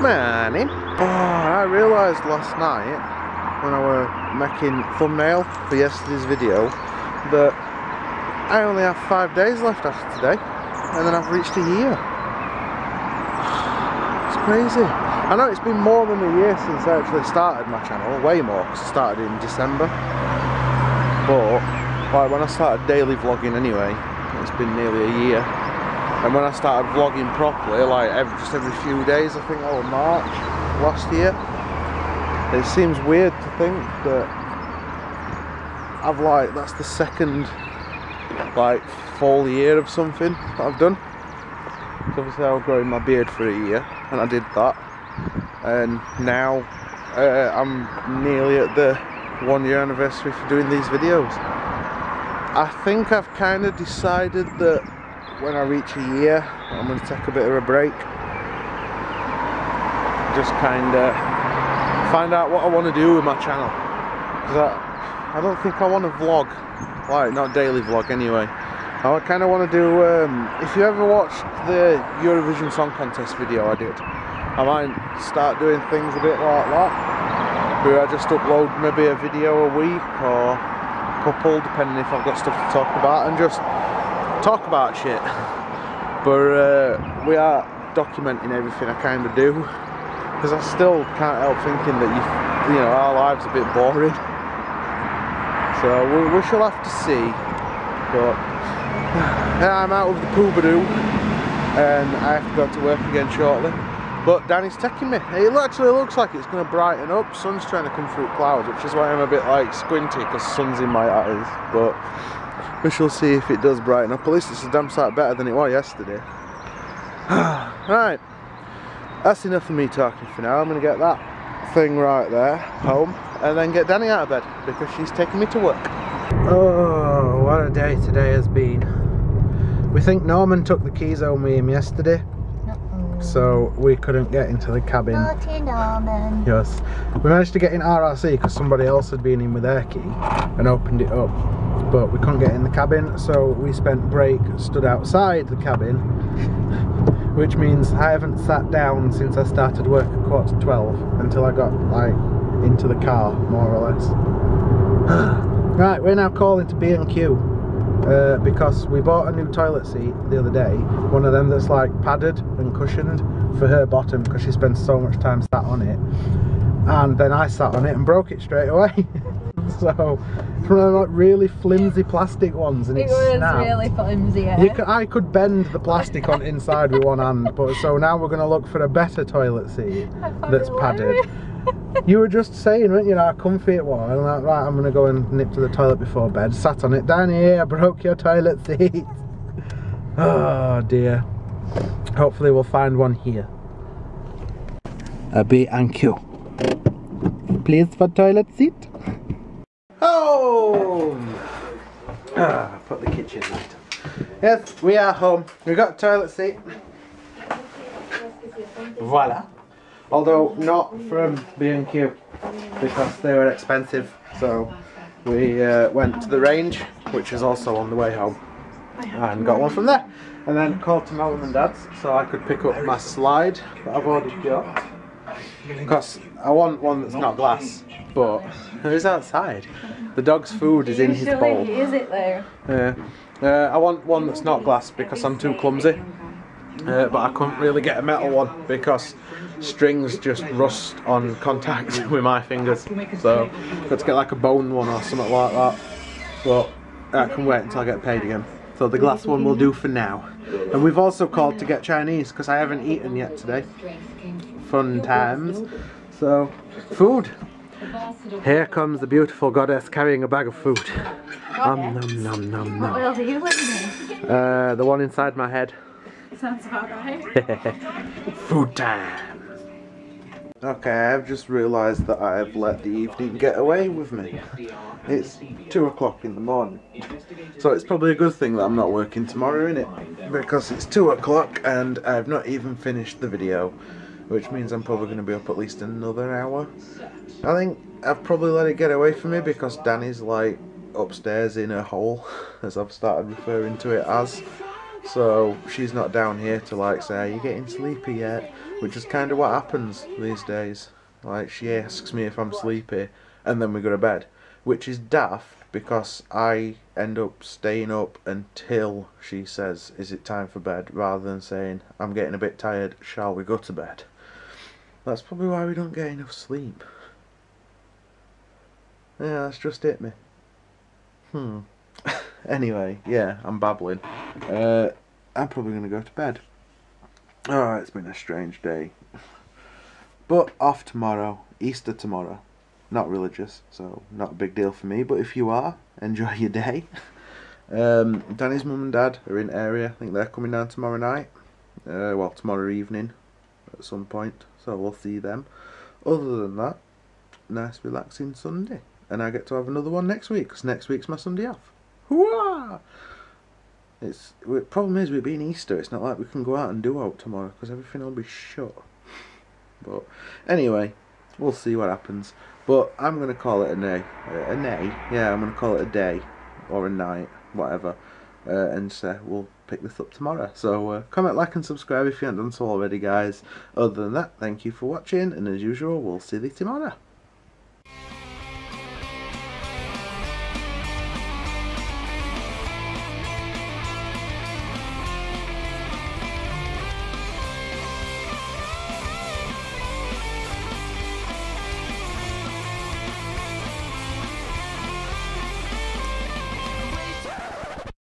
Morning. Oh, I realised last night when I were making thumbnail for yesterday's video that I only have 5 days left after today, and then I've reached a year. It's crazy. I know it's been more than a year since I actually started my channel, way more, because I started in December. But like when I started daily vlogging anyway, it's been nearly a year. And when I started vlogging properly, like just every few days, I think, oh, March last year. It seems weird to think that I've like, that's the second like full year of something that I've done. So obviously I was growing my beard for a year, and I did that. And now I'm nearly at the 1 year anniversary for doing these videos. I think I've kind of decided that when I reach a year, I'm going to take a bit of a break. Just kind of find out what I want to do with my channel. Because I don't think I want to vlog. Like, not daily vlog anyway. I kind of want to do, if you ever watched the Eurovision Song Contest video I did, I might start doing things a bit like that. Where I just upload maybe a video a week or a couple, depending if I've got stuff to talk about, and just talk about shit. But we are documenting everything I kind of do, because I still can't help thinking that you know our lives are a bit boring, so we shall have to see. But yeah, I'm out of the poobadoo and I have to go to work again shortly, but Danny's taking me. It actually looks like it's going to brighten up. Sun's trying to come through clouds, which is why I'm a bit like squinty, because sun's in my eyes. But we shall see if it does brighten up. At least it's a damn sight better than it was yesterday. Right, that's enough of me talking for now. I'm going to get that thing right there home, and then get Danny out of bed because she's taking me to work. Oh, what a day today has been. We think Norman took the keys home with him yesterday. So we couldn't get into the cabin. Naughty Norman. Yes, we managed to get in RRC because somebody else had been in with their key and opened it up, but we couldn't get in the cabin, so we spent break stood outside the cabin, which means I haven't sat down since I started work at 12:15 until I got like into the car, more or less. Right, we're now calling to B&Q because we bought a new toilet seat the other day, one of them that's like padded and cushioned for her bottom because she spends so much time sat on it, and then I sat on it and broke it straight away. So one of like really flimsy plastic ones, and it snapped. Really flimsy, yeah. I could bend the plastic on inside with one hand, but so now we're going to look for a better toilet seat that's padded. You were just saying, weren't you, how comfy it was, and like, right, I'm going to go and nip to the toilet before bed. Sat on it, down here, I broke your toilet seat. Oh dear. Hopefully we'll find one here. A B&Q. Please for toilet seat. Home! Ah, put the kitchen light on. Yes, we are home. We got a toilet seat. Voila. Although not from B&Q, because they were expensive, so we went to the range, which is also on the way home, and got one from there. And then called to my mum and dad's so I could pick up my slide that I've ordered up. Because I want one that's not glass, but who's outside? The dog's food is in his bowl. Usually he is it though. Yeah. I want one that's not glass because I'm too clumsy. But I couldn't really get a metal one because strings just rust on contact with my fingers. So I've got to get like a bone one or something like that. But I can wait until I get paid again. So the glass one will do for now. And we've also called to get Chinese because I haven't eaten yet today. Fun times. So, food. Here comes the beautiful goddess carrying a bag of food. Nom nom nom nom. What are you living in? The one inside my head. Sounds about right. Food time. Okay, I've just realised that I've let the evening get away with me. It's 2 o'clock in the morning. So it's probably a good thing that I'm not working tomorrow, isn't it? Because it's 2 o'clock and I've not even finished the video, which means I'm probably going to be up at least another hour. I think I've probably let it get away from me because Danny's like upstairs in her hole, as I've started referring to it as. So she's not down here to like say, are you getting sleepy yet? Which is kind of what happens these days. Like, she asks me if I'm sleepy and then we go to bed, which is daft because I end up staying up until she says, is it time for bed, rather than saying, I'm getting a bit tired, shall we go to bed? That's probably why we don't get enough sleep. Yeah, that's just hit me. Anyway, yeah, I'm babbling. I'm probably going to go to bed. Alright, it's been a strange day. But off tomorrow, Easter tomorrow. Not religious, so not a big deal for me, but if you are, enjoy your day. Danny's mum and dad are in area. I think they're coming down tomorrow night. Well, tomorrow evening at some point, so we'll see them. Other than that, nice relaxing Sunday. And I get to have another one next week, because next week's my Sunday off. Hooah! The problem is, with it being Easter, it's not like we can go out and do out tomorrow, because everything will be shut. But anyway, we'll see what happens. But I'm going to call it a day. Yeah, I'm going to call it a day, or a night, whatever. And we'll pick this up tomorrow. So comment, like and subscribe if you haven't done so already, guys. Other than that, thank you for watching, and as usual, we'll see you tomorrow.